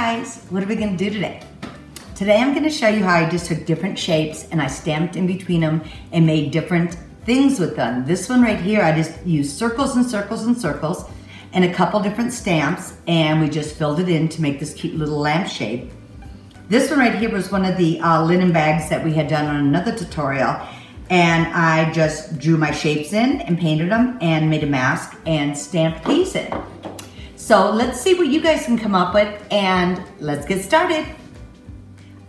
guys, what are we gonna do today? Today I'm gonna show you how I just took different shapes and I stamped in between them and made different things with them. This one right here, I just used circles and circles and circles and a couple different stamps, and we just filled it in to make this cute little lamp shape. This one right here was one of the linen bags that we had done on another tutorial, and I just drew my shapes in and painted them and made a mask and stamped these in. So let's see what you guys can come up with and let's get started.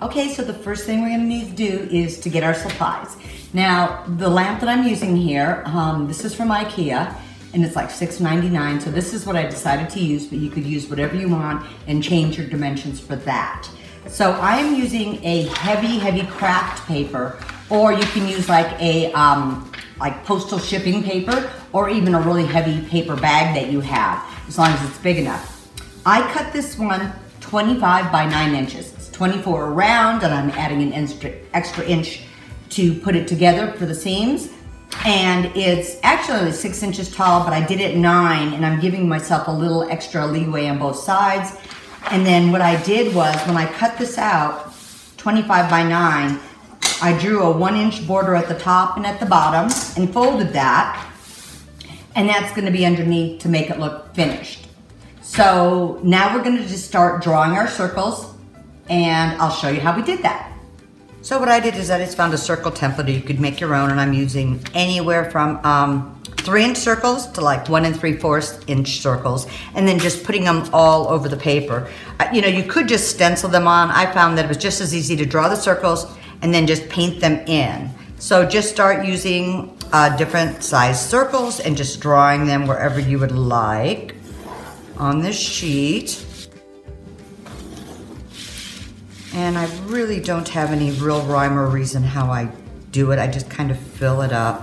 Okay, so the first thing we're gonna need to do is to get our supplies. Now, the lamp that I'm using here, this is from IKEA, and it's like $6.99, so this is what I decided to use, but you could use whatever you want and change your dimensions for that. So I'm using a heavy craft paper, or you can use like a postal shipping paper, or even a really heavy paper bag that you have, as long as it's big enough. I cut this one 25 by 9 inches. It's 24 around, and I'm adding an extra inch to put it together for the seams. And it's actually only 6 inches tall, but I did it 9, and I'm giving myself a little extra leeway on both sides. And then what I did was, when I cut this out 25 by 9, I drew a 1-inch border at the top and at the bottom and folded that. And that's gonna be underneath to make it look finished. So now we're gonna just start drawing our circles, and I'll show you how we did that. So what I did is I just found a circle template that you could make your own, and I'm using anywhere from 3-inch circles to like 1 3/4-inch circles, and then just putting them all over the paper. You know, you could just stencil them on. I found that it was just as easy to draw the circles and then just paint them in. So just start using different size circles and just drawing them wherever you would like on this sheet. And I really don't have any real rhyme or reason how I do it. I just kind of fill it up.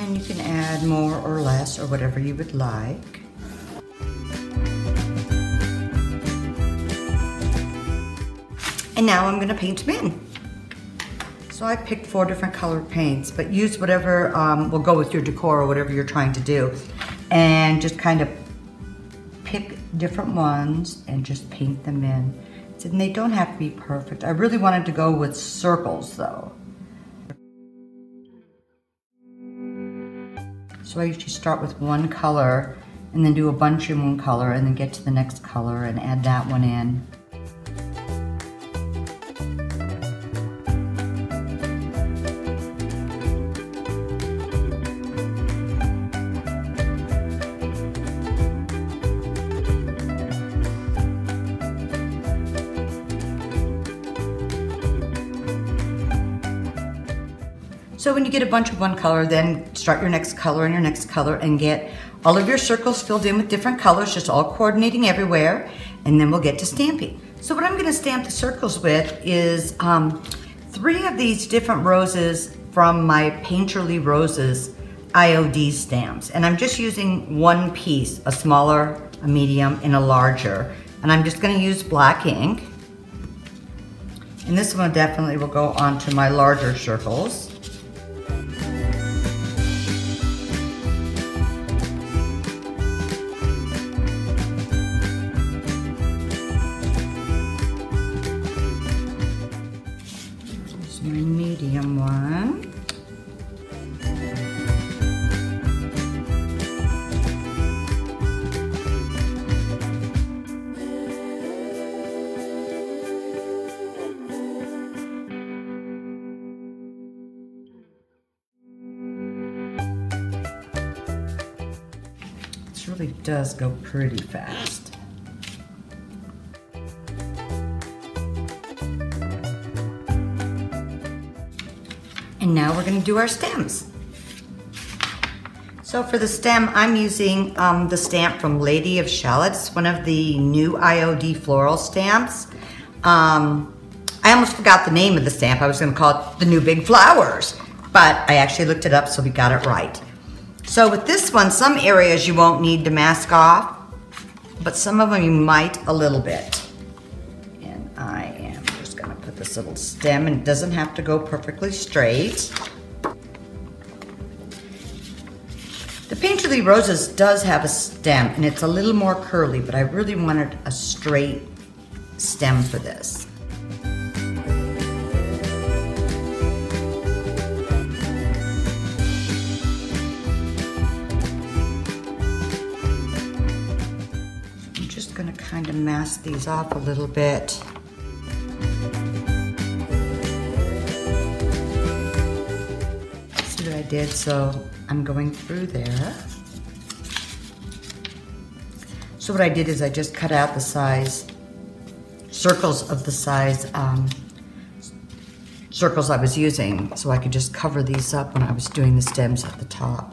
And you can add more or less or whatever you would like. And now I'm gonna paint them in. So I picked 4 different colored paints, but use whatever will go with your decor or whatever you're trying to do. And just kind of pick different ones and just paint them in. And they don't have to be perfect. I really wanted to go with circles though. So I usually start with one color and then do a bunch in one color and then get to the next color and add that one in. So when you get a bunch of one color, then start your next color and get all of your circles filled in with different colors, just all coordinating everywhere, and then we'll get to stamping. So what I'm gonna stamp the circles with is 3 of these different roses from my Painterly Roses IOD stamps. And I'm just using 1 piece, a smaller, a medium, and a larger. And I'm just gonna use black ink. And this one definitely will go onto my larger circles. My medium one. This really does go pretty fast. And now we're gonna do our stems. So for the stem, I'm using the stamp from Lady of Shallots, one of the new IOD floral stamps. I almost forgot the name of the stamp. I was gonna call it the New Big Flowers, but I actually looked it up, so we got it right. So with this one, some areas you won't need to mask off, but some of them you might a little bit. And I am just gonna put this this little stem, and it doesn't have to go perfectly straight. The Painterly Roses does have a stem, and it's a little more curly, but I really wanted a straight stem for this. I'm just going to kind of mask these off a little bit. See what I did? So I'm going through there. So what I did is I just cut out the size, circles of the size circles I was using, so I could just cover these up when I was doing the stems at the top.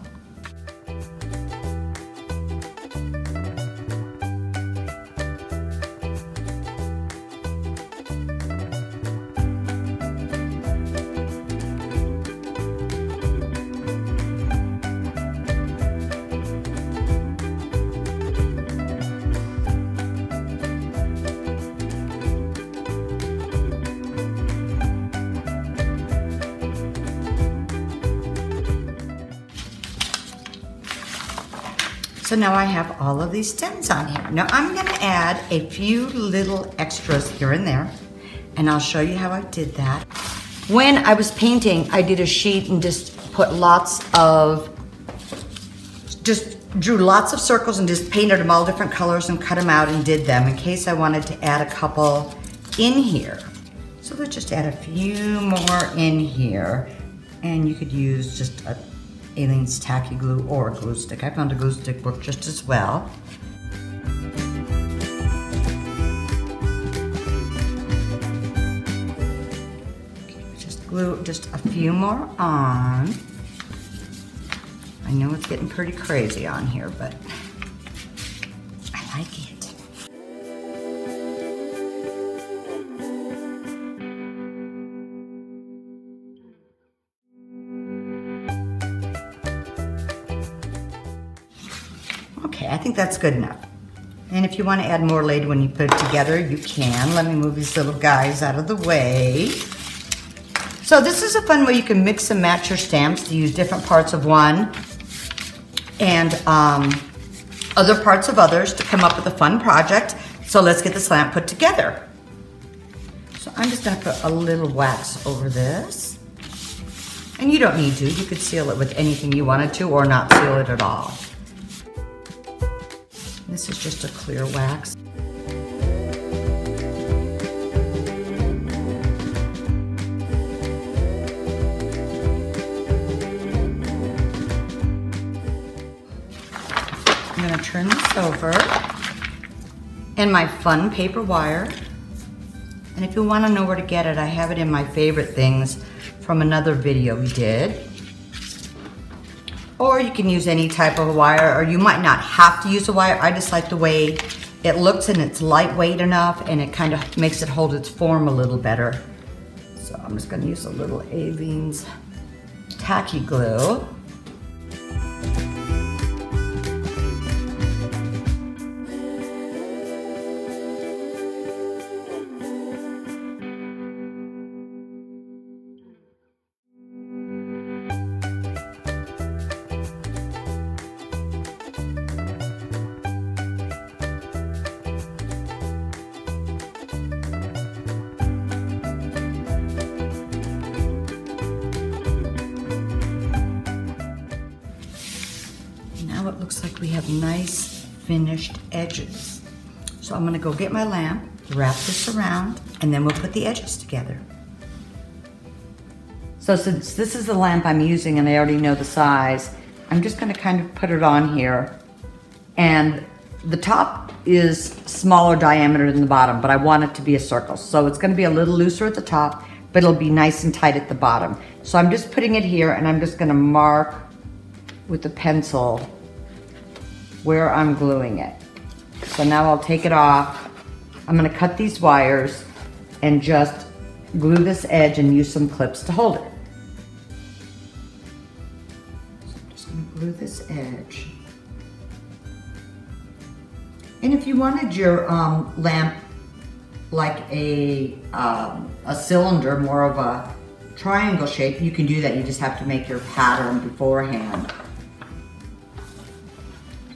So now I have all of these stems on here. Now I'm gonna add a few little extras here and there, and I'll show you how I did that. When I was painting, I did a sheet and just put drew lots of circles and just painted them all different colors and cut them out and did them in case I wanted to add a couple in here. So let's just add a few more in here, and you could use just a Aleene's tacky glue or a glue stick. I found a glue stick worked just as well. Okay, just glue just a few more on. I know it's getting pretty crazy on here, but I like it. Okay, I think that's good enough. And if you want to add more later when you put it together, you can. Let me move these little guys out of the way. So this is a fun way you can mix and match your stamps to use different parts of one and other parts of others to come up with a fun project. So let's get the stamp put together. So I'm just going to put a little wax over this. And you don't need to. You could seal it with anything you wanted to or not seal it at all. This is just a clear wax. I'm going to turn this over in my fun paper wire. And if you want to know where to get it, I have it in my favorite things from another video we did. Or you can use any type of wire, or you might not have to use a wire. I just like the way it looks, and it's lightweight enough, and it kind of makes it hold its form a little better. So I'm just gonna use a little Aleene's tacky glue. It looks like we have nice finished edges. So I'm going to go get my lamp, wrap this around, and then we'll put the edges together. So since this is the lamp I'm using and I already know the size, I'm just going to kind of put it on here. And the top is smaller diameter than the bottom, but I want it to be a circle. So it's going to be a little looser at the top, but it'll be nice and tight at the bottom. So I'm just putting it here, and I'm just going to mark with a pencil where I'm gluing it. So now I'll take it off. I'm gonna cut these wires and just glue this edge and use some clips to hold it. So I'm just gonna glue this edge. And if you wanted your lamp like a cylinder, more of a triangle shape, you can do that. You just have to make your pattern beforehand.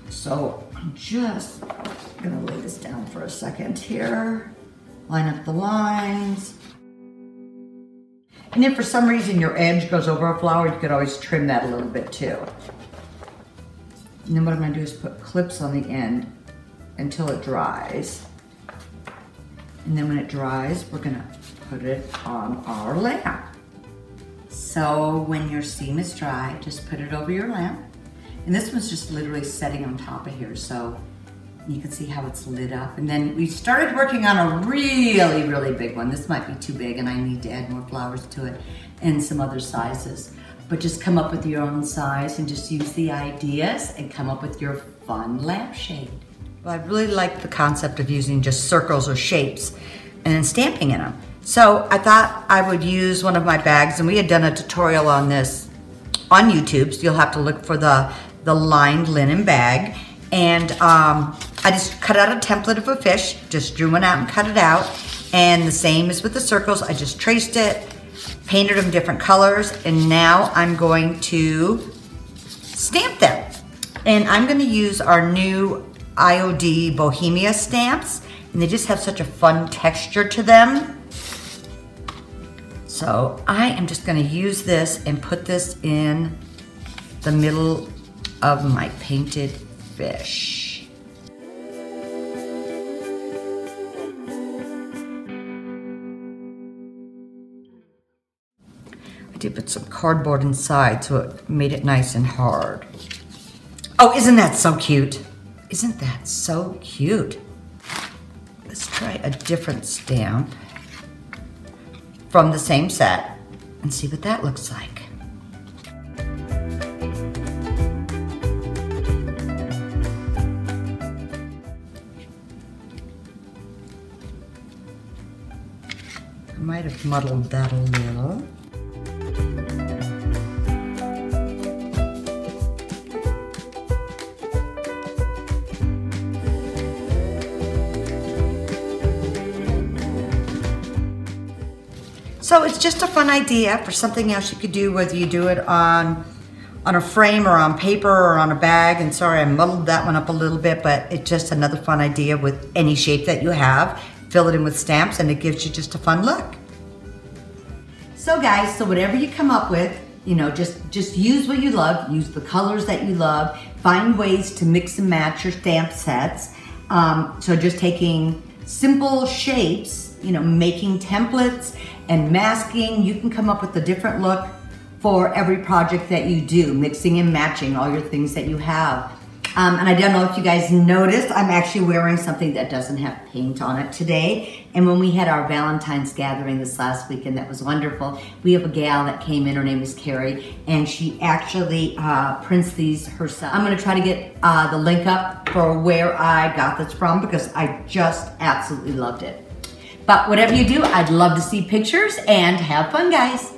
So I'm just gonna lay this down for a second here. Line up the lines. And if for some reason your edge goes over a flower, you could always trim that a little bit too. And then what I'm gonna do is put clips on the end until it dries. And then when it dries, we're gonna put it on our lamp. So when your seam is dry, just put it over your lamp. And this one's just literally setting on top of here, so you can see how it's lit up. And then we started working on a really, really big one. This might be too big and I need to add more flowers to it and some other sizes. But just come up with your own size and just use the ideas and come up with your fun lampshade. Well, I really like the concept of using just circles or shapes and then stamping in them. So I thought I would use one of my bags, and we had done a tutorial on this on YouTube, so you'll have to look for the lined linen bag. And I just cut out a template of a fish, just drew one out and cut it out. And the same as with the circles, I just traced it, painted them different colors, and now I'm going to stamp them. And I'm gonna use our new IOD Bohemia stamps, and they just have such a fun texture to them. So I am just gonna use this and put this in the middle of my painted fish. I did put some cardboard inside so it made it nice and hard. Oh, isn't that so cute? Isn't that so cute? Let's try a different stamp from the same set and see what that looks like. Might have muddled that a little. So it's just a fun idea for something else you could do, whether you do it on a frame or on paper or on a bag. And sorry, I muddled that one up a little bit, but it's just another fun idea with any shape that you have. Fill it in with stamps and it gives you just a fun look. So guys, so whatever you come up with, you know, just use what you love, use the colors that you love, find ways to mix and match your stamp sets. So just taking simple shapes, you know, making templates and masking, you can come up with a different look for every project that you do, mixing and matching all your things that you have. And I don't know if you guys noticed, I'm actually wearing something that doesn't have paint on it today. And when we had our Valentine's gathering this last weekend, that was wonderful. We have a gal that came in, her name is Carrie, and she actually prints these herself. I'm gonna try to get the link up for where I got this from because I just absolutely loved it. But whatever you do, I'd love to see pictures, and have fun, guys.